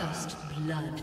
First blood.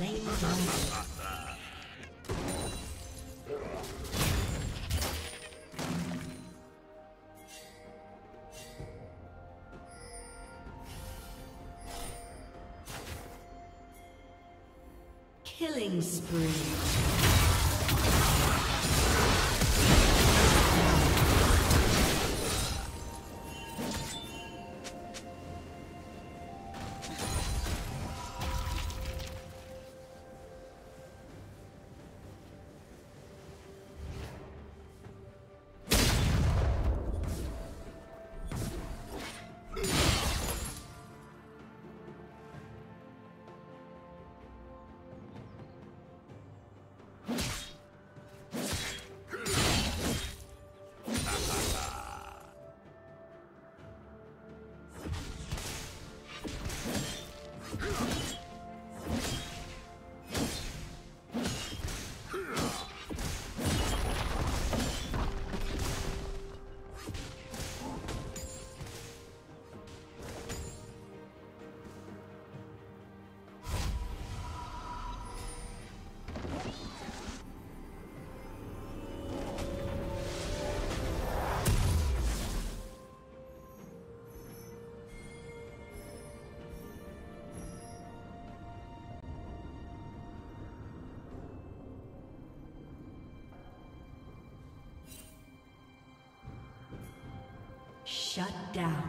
Lane down. Killing spree. Shut down.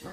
Blue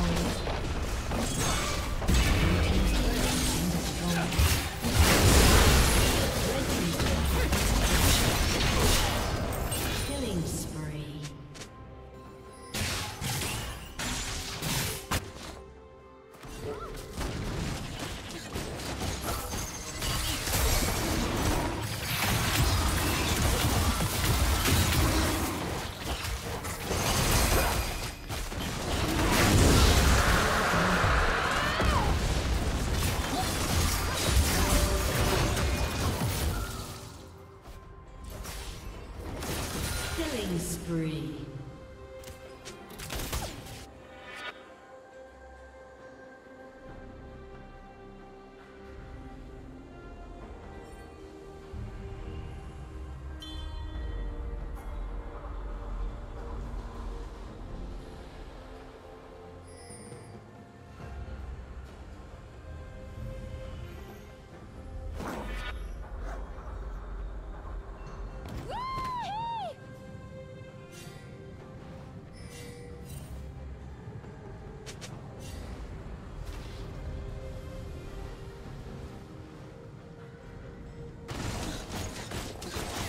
Blue team's turret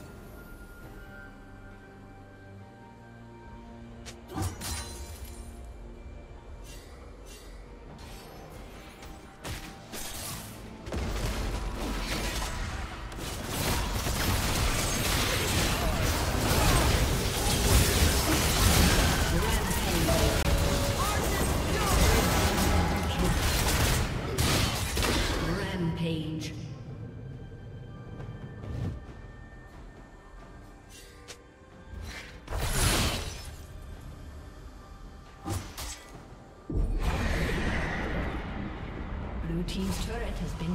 has been destroyed. Team's turret has been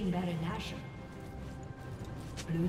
slain Baron Nashor. Blue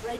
The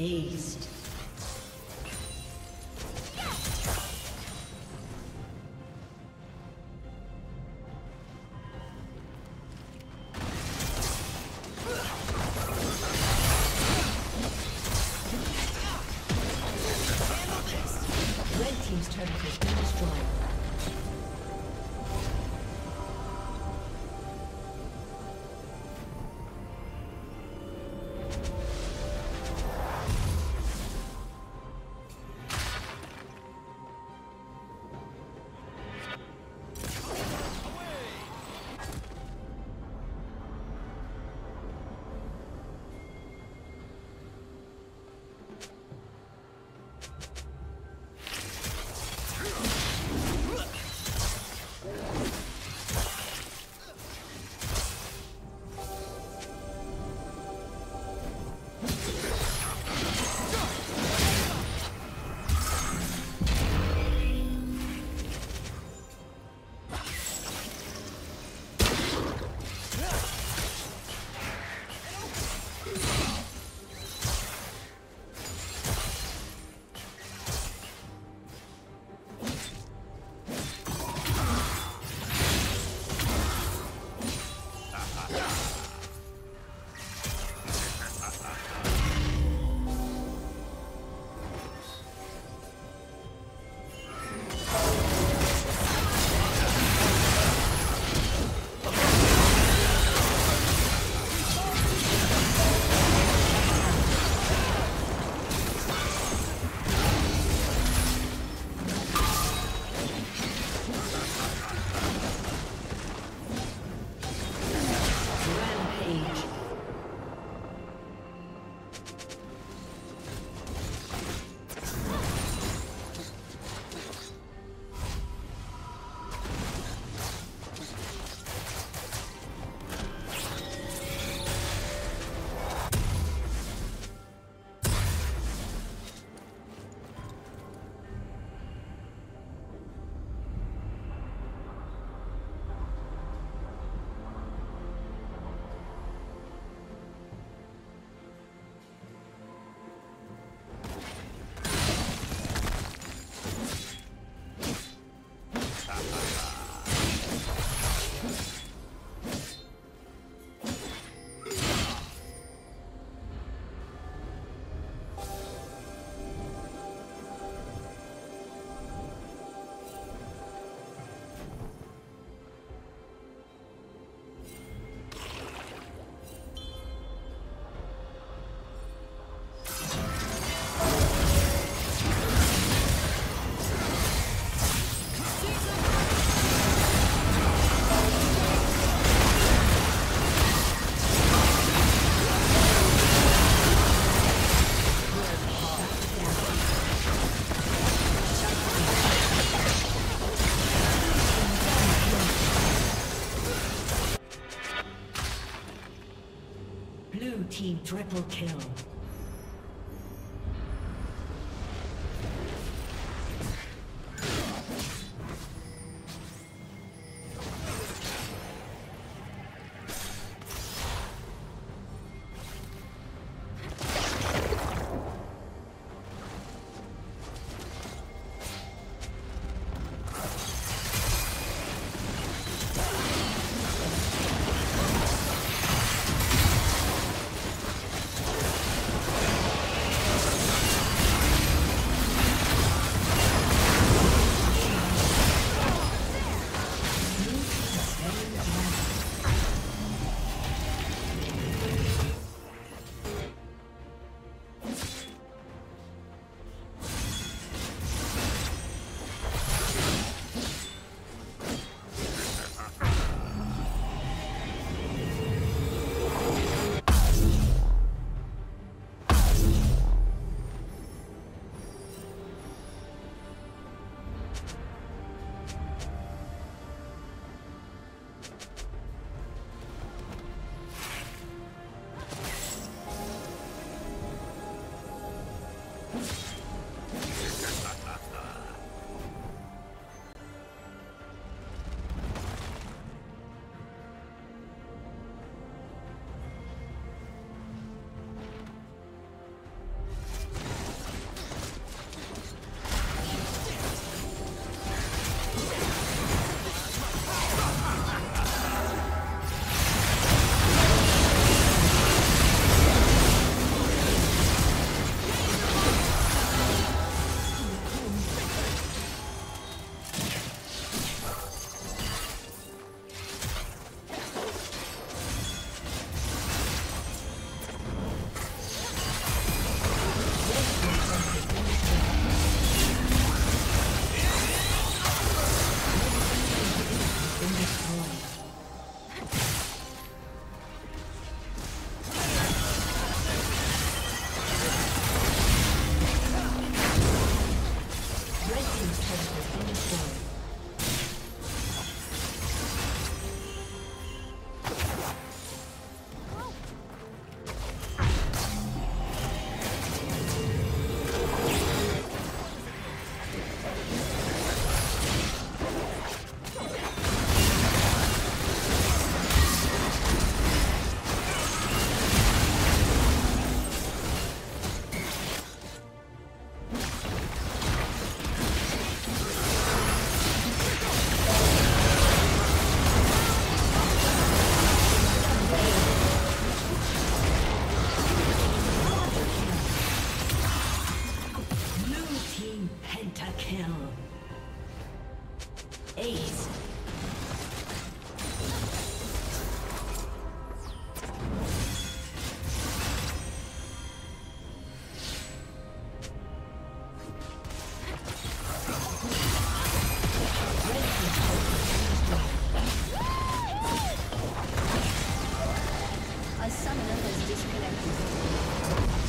Aced. team triple kill.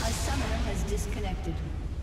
A summoner has disconnected.